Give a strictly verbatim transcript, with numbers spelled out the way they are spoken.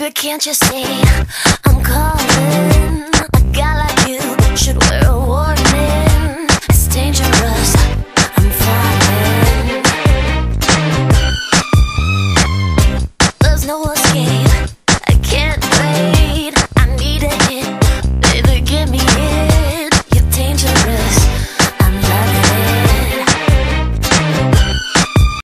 baby, can't you see?